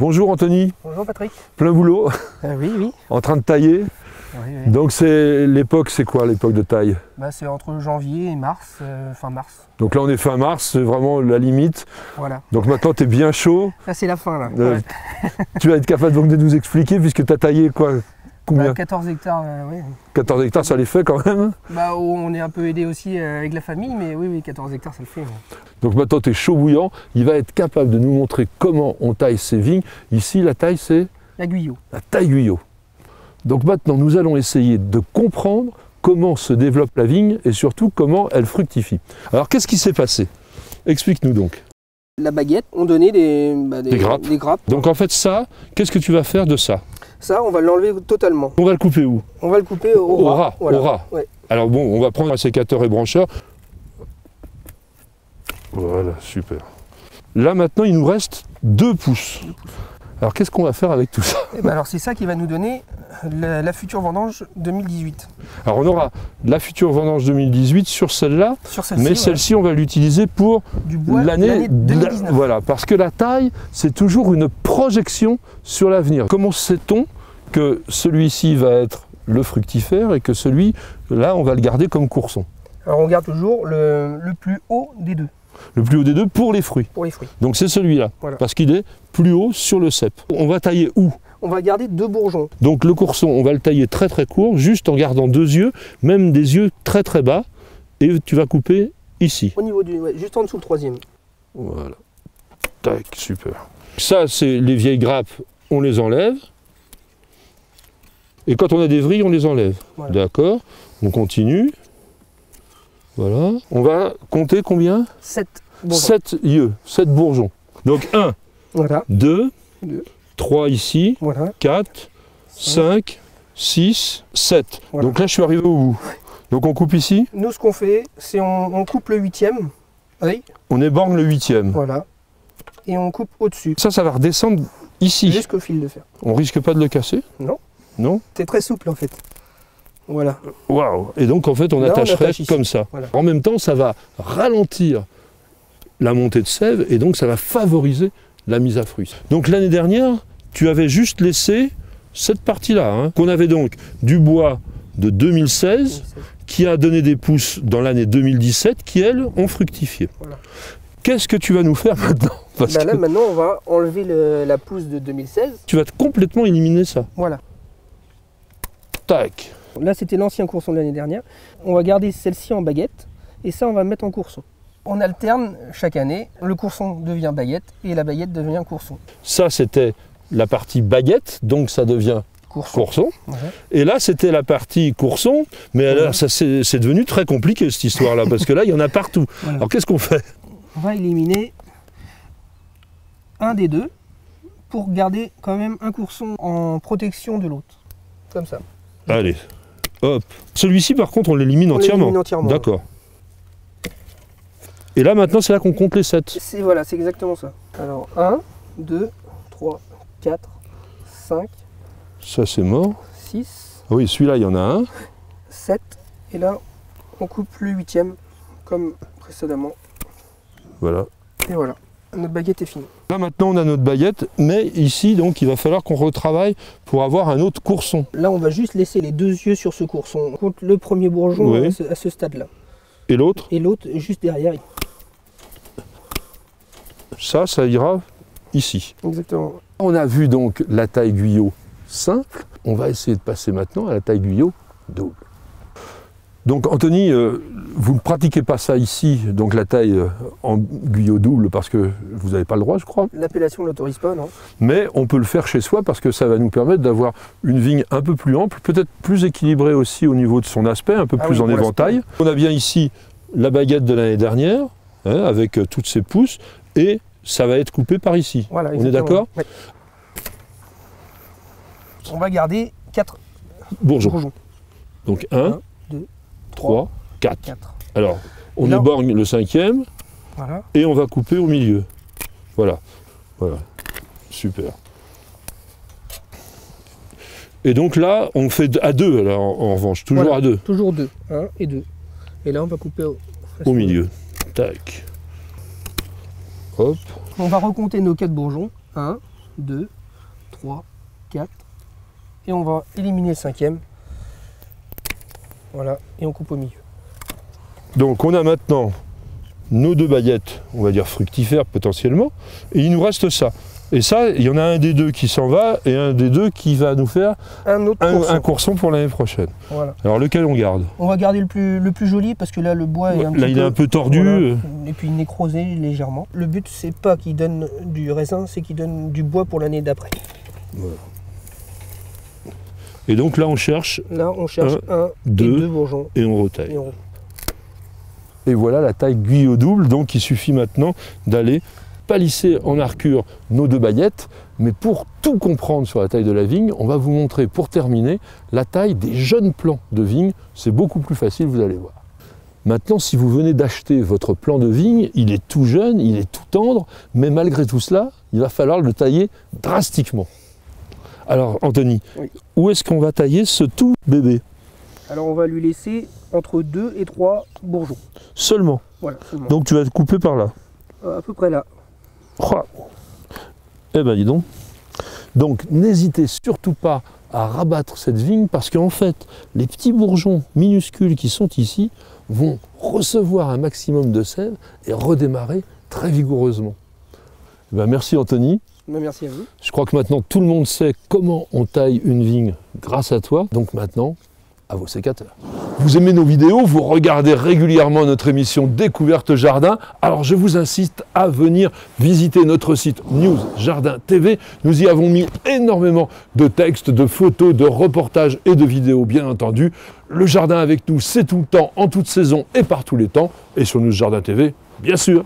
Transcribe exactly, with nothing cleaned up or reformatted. Bonjour Anthony. Bonjour Patrick. Plein boulot. Euh, oui, oui. En train de tailler. Oui, oui. Donc c'est l'époque, c'est quoi l'époque de taille? Bah, c'est entre janvier et mars, euh, fin mars. Donc là on est fin mars, c'est vraiment la limite. Voilà. Donc maintenant tu es bien chaud. Là c'est la fin là. Euh, ouais. Tu vas être capable donc de nous expliquer puisque tu as taillé quoi? Combien? Bah, quatorze hectares, euh, oui. quatorze hectares, ça les fait quand même? Bah, on est un peu aidé aussi avec la famille, mais oui, oui, quatorze hectares, ça le fait. Oui. Donc maintenant tu es chaud bouillant, il va être capable de nous montrer comment on taille ces vignes. Ici la taille c'est? La Guyot. La taille Guyot. Donc maintenant nous allons essayer de comprendre comment se développe la vigne et surtout comment elle fructifie. Alors qu'est-ce qui s'est passé? Explique-nous donc. La baguette, on donnait des, bah, des, des, grappes. des grappes. Donc en fait ça, qu'est-ce que tu vas faire de ça? Ça, on va l'enlever totalement. On va le couper où? On va le couper au, au ras. ras, voilà. au ras. Ouais. Alors bon, on va prendre un sécateur et brancheur. Voilà, super. Là maintenant, il nous reste deux pouces. Alors qu'est-ce qu'on va faire avec tout ça? Eh ben alors c'est ça qui va nous donner la, la future vendange deux mille dix-huit. Alors on aura la future vendange deux mille dix-huit sur celle-là, celle mais celle-ci ouais. on va l'utiliser pour l'année deux mille dix-neuf. Voilà, parce que la taille c'est toujours une projection sur l'avenir. Comment sait-on que celui-ci va être le fructifère et que celui-là on va le garder comme Courson? Alors on garde toujours le, le plus haut des deux. Le plus haut des deux pour les fruits. Pour les fruits. Donc c'est celui-là, voilà. Parce qu'il est plus haut sur le cep. On va tailler où? On va garder deux bourgeons. Donc le Courson, on va le tailler très très court, juste en gardant deux yeux, même des yeux très très bas. Et tu vas couper ici. Au niveau du, ouais, juste en dessous le troisième. Voilà. Tac, super. Ça, c'est les vieilles grappes, on les enlève. Et quand on a des vrilles, on les enlève. Voilà. D'accord. On continue. Voilà. On va compter combien? sept bourgeons. sept yeux, sept bourgeons. Donc un, voilà. deux, deux, trois ici, voilà. quatre, cinq, six, sept. Voilà. Donc là je suis arrivé au bout. Donc on coupe ici? Nous ce qu'on fait, c'est on, on coupe le huitième. Oui. On éborgne le huitième. Voilà. Et on coupe au-dessus. Ça, ça va redescendre ici. Jusqu'au fil de fer. On risque pas de le casser? Non. Non? C'est très souple en fait. Voilà. Waouh! Et donc en fait on Là, attacherait on attache comme ça. Voilà. En même temps ça va ralentir la montée de sève et donc ça va favoriser la mise à fruit. Donc l'année dernière tu avais juste laissé cette partie là, hein, qu'on avait donc du bois de deux mille seize qui a donné des pousses dans l'année deux mille dix-sept qui elles ont fructifié. Voilà. Qu'est-ce que tu vas nous faire maintenant? Parce bah là que... maintenant on va enlever le, la pousse de deux mille seize. Tu vas complètement éliminer ça. Voilà. Tac. Là, c'était l'ancien Courson de l'année dernière. On va garder celle-ci en baguette et ça, on va mettre en Courson. On alterne chaque année. Le Courson devient baguette et la baguette devient Courson. Ça, c'était la partie baguette, donc ça devient Courson. Courson. Ouais. Et là, c'était la partie Courson, mais ouais. Là, c'est devenu très compliqué cette histoire-là parce que là, il y en a partout. Voilà. Alors, qu'est-ce qu'on fait? On va éliminer un des deux pour garder quand même un Courson en protection de l'autre, comme ça. Allez. Hop. Celui-ci, par contre, on l'élimine entièrement. entièrement D'accord. Ouais. Et là, maintenant, c'est là qu'on compte les sept. Voilà, c'est exactement ça. Alors, un, deux, trois, quatre, cinq. Ça, c'est mort. six. Oui, celui-là, il y en a un. sept. Et là, on coupe le huitième, comme précédemment. Voilà. Et voilà. Notre baguette est finie. Là maintenant on a notre baguette, mais ici donc il va falloir qu'on retravaille pour avoir un autre Courson. Là on va juste laisser les deux yeux sur ce Courson. On compte le premier bourgeon oui. à ce, ce stade-là. Et l'autre? Et l'autre juste derrière. Ça, ça ira ici. Exactement. On a vu donc la taille Guyot simple. On va essayer de passer maintenant à la taille Guyot double. Donc Anthony, euh, vous ne pratiquez pas ça ici, donc la taille euh, en Guyot double, parce que vous n'avez pas le droit, je crois. L'appellation ne l'autorise pas, non? Mais on peut le faire chez soi, parce que ça va nous permettre d'avoir une vigne un peu plus ample, peut-être plus équilibrée aussi au niveau de son aspect, un peu ah plus oui, en éventail. On a bien ici la baguette de l'année dernière, hein, avec euh, toutes ses pousses, et ça va être coupé par ici. Voilà, on est d'accord oui. On va garder quatre bourgeons. bourgeons. Donc un, trois, quatre. Alors, on non. éborgne le cinquième voilà. et on va couper au milieu. Voilà. Voilà. Super. Et donc là, on fait à deux, alors, en, en revanche. Toujours voilà. à deux. Toujours deux. Un et deux. Et là, on va couper au, au milieu. Tac. Hop. On va recompter nos quatre bourgeons. Un, deux, trois, quatre. Et on va éliminer le cinquième. Voilà, et on coupe au milieu. Donc on a maintenant nos deux baguettes, on va dire fructifères potentiellement, et il nous reste ça. Et ça, il y en a un des deux qui s'en va, et un des deux qui va nous faire un, autre un, courson. un courson pour l'année prochaine. Voilà. Alors lequel on garde? On va garder le plus, le plus joli, parce que là le bois ouais, est un là, petit il peu, est un peu tordu. Voilà, et puis nécrosé légèrement. Le but, c'est pas qu'il donne du raisin, c'est qu'il donne du bois pour l'année d'après. Voilà. Et donc là on cherche là on cherche un, un deux, et deux bourgeons et on retaille. Et, on... et voilà la taille Guyot double, donc il suffit maintenant d'aller palisser en arcure nos deux baguettes, mais pour tout comprendre sur la taille de la vigne, on va vous montrer pour terminer la taille des jeunes plants de vigne, c'est beaucoup plus facile, vous allez voir. Maintenant, si vous venez d'acheter votre plant de vigne, il est tout jeune, il est tout tendre, mais malgré tout cela, il va falloir le tailler drastiquement. Alors Anthony, oui. Où est-ce qu'on va tailler ce tout bébé? Alors on va lui laisser entre deux et trois bourgeons. Seulement? Voilà. Seulement. Donc tu vas te couper par là? euh, À peu près là. Oh. Eh ben dis donc. Donc n'hésitez surtout pas à rabattre cette vigne parce qu'en fait, les petits bourgeons minuscules qui sont ici vont recevoir un maximum de sève et redémarrer très vigoureusement. Eh ben, merci Anthony. Merci à vous. Je crois que maintenant tout le monde sait comment on taille une vigne grâce à toi. Donc maintenant, à vos sécateurs. Vous aimez nos vidéos, vous regardez régulièrement notre émission Découverte Jardin. Alors je vous incite à venir visiter notre site News Jardin T V. Nous y avons mis énormément de textes, de photos, de reportages et de vidéos bien entendu. Le jardin avec nous, c'est tout le temps, en toute saison et par tous les temps. Et sur News Jardin T V, bien sûr.